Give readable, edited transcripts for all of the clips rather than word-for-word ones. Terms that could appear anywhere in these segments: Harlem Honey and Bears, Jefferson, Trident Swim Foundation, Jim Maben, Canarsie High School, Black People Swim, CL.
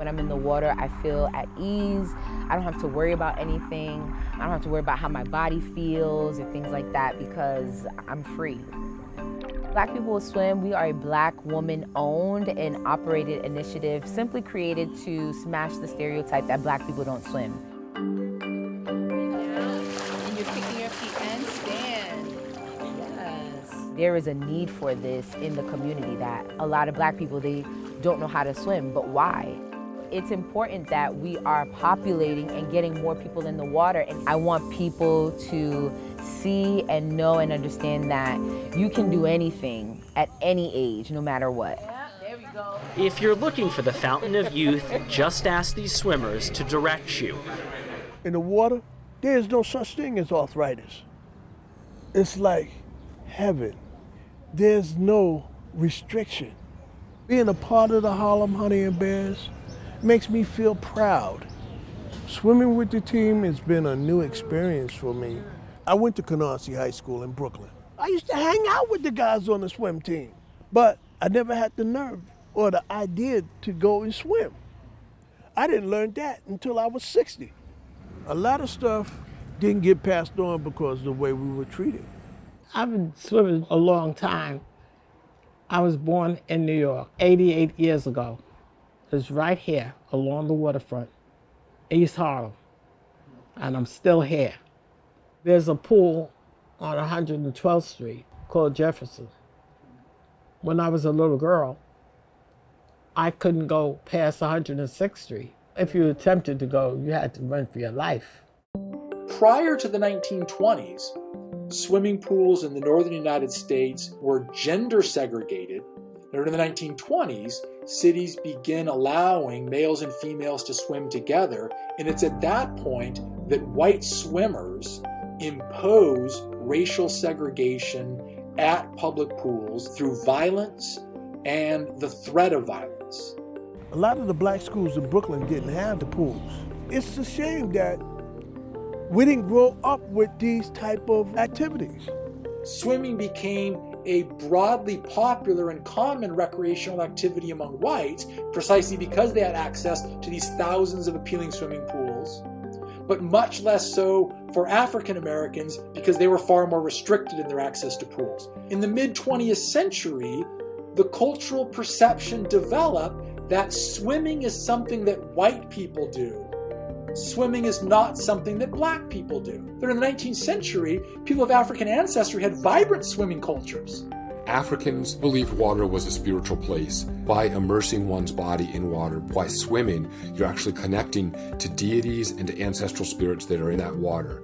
When I'm in the water, I feel at ease. I don't have to worry about anything. I don't have to worry about how my body feels or things like that because I'm free. Black People Swim, we are a Black woman-owned and operated initiative simply created to smash the stereotype that Black people don't swim. And you're kicking your feet and stand. Yes. There is a need for this in the community that a lot of Black people, they don't know how to swim, but why? It's important that we are populating and getting more people in the water. And I want people to see and know and understand that you can do anything at any age, no matter what. Yeah, there we go. If you're looking for the fountain of youth, just ask these swimmers to direct you. In the water, there is no such thing as arthritis. It's like heaven. There's no restriction. Being a part of the Harlem Honey and Bears makes me feel proud. Swimming with the team has been a new experience for me. I went to Canarsie High School in Brooklyn. I used to hang out with the guys on the swim team, but I never had the nerve or the idea to go and swim. I didn't learn that until I was 60. A lot of stuff didn't get passed on because of the way we were treated. I've been swimming a long time. I was born in New York 88 years ago. It's right here along the waterfront, East Harlem, and I'm still here. There's a pool on 112th Street called Jefferson. When I was a little girl, I couldn't go past 106th Street. If you attempted to go, you had to run for your life. Prior to the 1920s, swimming pools in the northern United States were gender segregated. During the 1920s, cities begin allowing males and females to swim together, and it's at that point that white swimmers impose racial segregation at public pools through violence and the threat of violence. A lot of the Black schools in Brooklyn didn't have the pools. It's a shame that we didn't grow up with these type of activities. Swimming became a broadly popular and common recreational activity among whites, precisely because they had access to these thousands of appealing swimming pools, but much less so for African Americans because they were far more restricted in their access to pools. In the mid-20th century, the cultural perception developed that swimming is something that white people do. Swimming is not something that Black people do. During the 19th century, people of African ancestry had vibrant swimming cultures. Africans believed water was a spiritual place. By immersing one's body in water, by swimming, you're actually connecting to deities and to ancestral spirits that are in that water.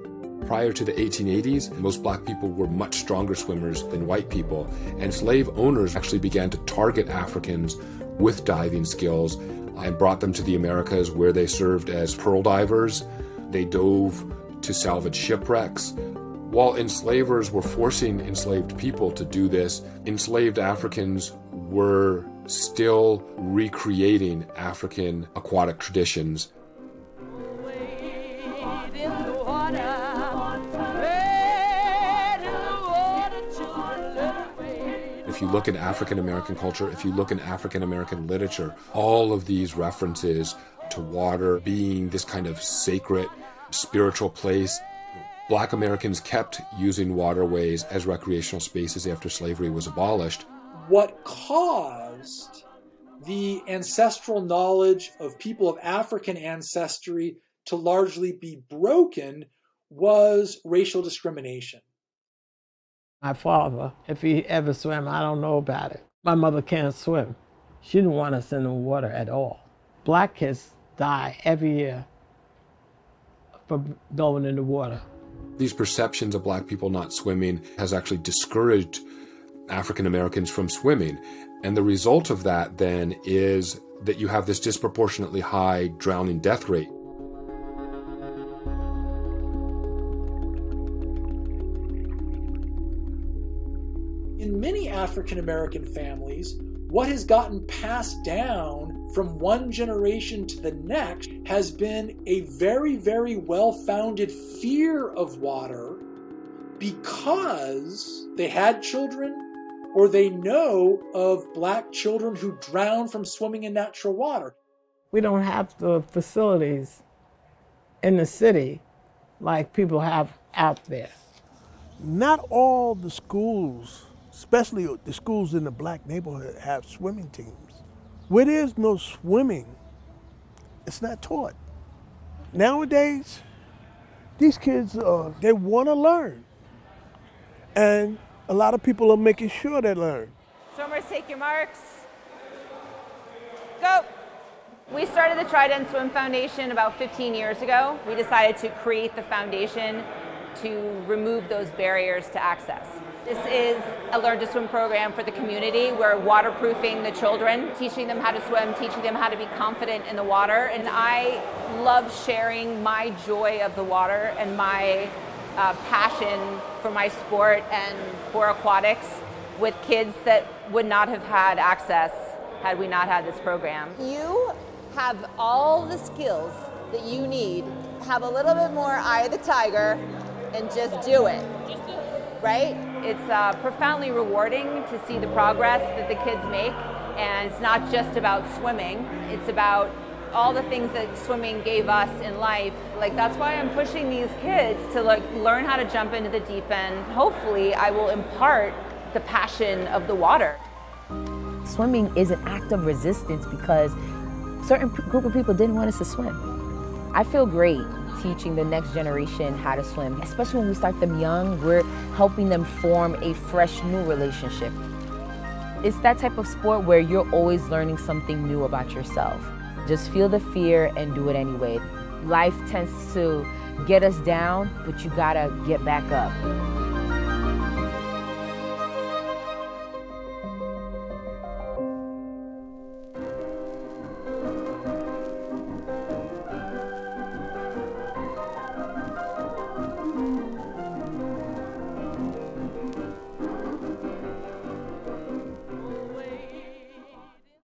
Prior to the 1880s, most Black people were much stronger swimmers than white people, and slave owners actually began to target Africans with diving skills and brought them to the Americas, where they served as pearl divers. They dove to salvage shipwrecks. While enslavers were forcing enslaved people to do this, enslaved Africans were still recreating African aquatic traditions. If you look in African American culture, if you look in African American literature, all of these references to water being this kind of sacred, spiritual place. Black Americans kept using waterways as recreational spaces after slavery was abolished. What caused the ancestral knowledge of people of African ancestry to largely be broken was racial discrimination. My father, if he ever swam, I don't know about it. My mother can't swim. She didn't want us in the water at all. Black kids die every year from going in the water. These perceptions of Black people not swimming has actually discouraged African Americans from swimming. And the result of that then is that you have this disproportionately high drowning death rate. In many African American families, what has gotten passed down from one generation to the next has been a very, very well-founded fear of water because they had children or they know of Black children who drown from swimming in natural water. We don't have the facilities in the city like people have out there. Not all the schools, especially the schools in the black neighborhood, have swimming teams. Where there's no swimming, it's not taught. Nowadays, these kids, they want to learn. And a lot of people are making sure they learn. Swimmers, take your marks. Go. We started the Trident Swim Foundation about 15 years ago. We decided to create the foundation to remove those barriers to access. This is a Learn to Swim program for the community. We're waterproofing the children, teaching them how to swim, teaching them how to be confident in the water. And I love sharing my joy of the water and my passion for my sport and for aquatics with kids that would not have had access had we not had this program. You have all the skills that you need. Have a little bit more eye of the tiger and just do it, right? It's profoundly rewarding to see the progress that the kids make, and it's not just about swimming, it's about all the things that swimming gave us in life. Like, that's why I'm pushing these kids to like learn how to jump into the deep end. Hopefully I will impart the passion of the water. Swimming is an act of resistance because certain group of people didn't want us to swim. I feel great teaching the next generation how to swim. Especially when we start them young, we're helping them form a fresh new relationship. It's that type of sport where you're always learning something new about yourself. Just feel the fear and do it anyway. Life tends to get us down, but you gotta get back up.